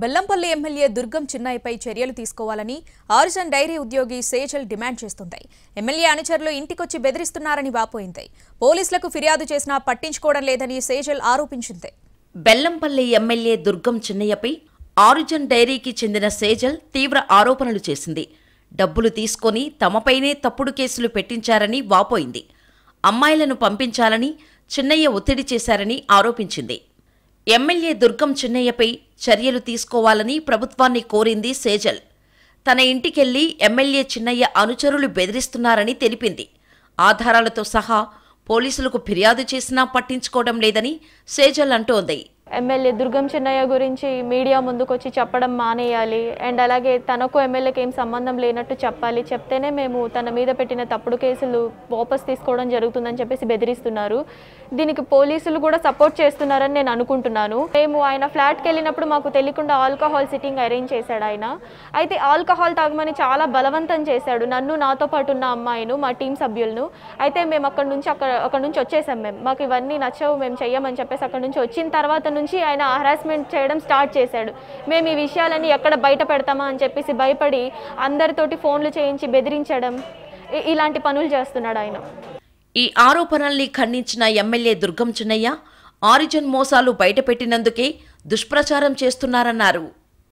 Bellampalli MLA దుర్గం చిన్నాయిపై చర్యలు తీసుకోవాలని origin dairy ఉద్యోగి షేజల్ డిమాండ్ చేస్తుంది. ఎమ్మెల్యే అనుచరులు ఇంటికొచ్చి బెదిరిస్తున్నారని వాపోయింది. పోలీసులకు ఫిర్యాదు చేసినా పట్టించుకోవడం లేదని షేజల్ ఆరోపించింది. బెల్లంపల్లి ఎమ్మెల్యే దుర్గం చిన్నయ్యపై ఆరిజిన్ డైరీకి చెందిన షేజల్ తీవ్ర ఆరోపణలు చేసింది. డబ్బులు తీసుకొని తమపైనే తప్పుడు కేసులు పెట్టించారని వాపోయింది. అమ్మాయిలను పంపించాలని చిన్నయ్య ఒత్తిడి చేశారని ఆరోపించింది. ఎమ్మెల్యే దుర్గం చిన్నయ్యపై చర్యలు తీసుకోవాలని ప్రభుత్వాన్ని కోరింది షేజల్. తన ఇంటికెళ్లి ఎమ్మెల్యే చిన్నయ్య అనుచరులు బెదిరిస్తున్నారని తెలిపింది. ఆధారాలతో సహా పోలీసులకు ఫిర్యాదు చేసినా పట్టించుకోవడం లేదని షేజల్ అంటోంది. ఎమ్మెల్యే దుర్గం చిన్నయ్య గురించి మీడియా ముందుకొచ్చి చెప్పడం మానేయాలి, అండ్ అలాగే తనకు ఎమ్మెల్యేకి ఏం సంబంధం లేనట్టు చెప్పాలి. చెప్తేనే మేము తన మీద పెట్టిన తప్పుడు కేసులు వాపస్ తీసుకోవడం జరుగుతుందని చెప్పేసి బెదిరిస్తున్నారు. దీనికి పోలీసులు కూడా సపోర్ట్ చేస్తున్నారని నేను అనుకుంటున్నాను. మేము ఆయన ఫ్లాట్కి వెళ్ళినప్పుడు మాకు తెలియకుండా ఆల్కహాల్ సిట్టింగ్ అరేంజ్ చేశాడు. ఆయన అయితే ఆల్కహాల్ తాగమని చాలా బలవంతం చేశాడు నన్ను, నాతో పాటు ఉన్న అమ్మాయిను, మా టీం సభ్యులను. అయితే మేము అక్కడ నుంచి వచ్చేసాం. మేము మాకు ఇవన్నీ నచ్చవు, మేము చెయ్యమని చెప్పేసి అక్కడ నుంచి వచ్చిన తర్వాత నుంచి ఆయన హరాస్మెంట్ చేయడం స్టార్ట్ చేశాడు. మేము ఈ విషయాలన్నీ ఎక్కడ బయట పెడతామా అని చెప్పేసి భయపడి అందరితోటి ఫోన్లు చేయించి బెదిరించడం, ఇలాంటి పనులు చేస్తున్నాడు ఆయన. ఈ ఆరోపణల్ని ఖండించిన ఎమ్మెల్యే దుర్గం చిన్నయ్య ఆరిజిన్ మోసాలు బయటపెట్టినందుకే దుష్ప్రచారం చేస్తున్నారన్నారు.